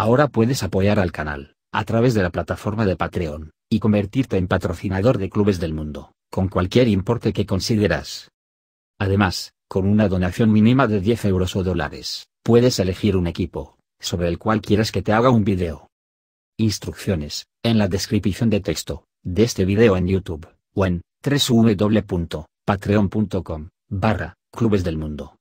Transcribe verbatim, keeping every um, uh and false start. Ahora puedes apoyar al canal, a través de la plataforma de Patreon, y convertirte en patrocinador de Clubes del Mundo, con cualquier importe que consideras. Además, con una donación mínima de diez euros o dólares, puedes elegir un equipo, sobre el cual quieras que te haga un video. Instrucciones, en la descripción de texto, de este video en YouTube, o en www punto patreon punto com barra Clubes del Mundo.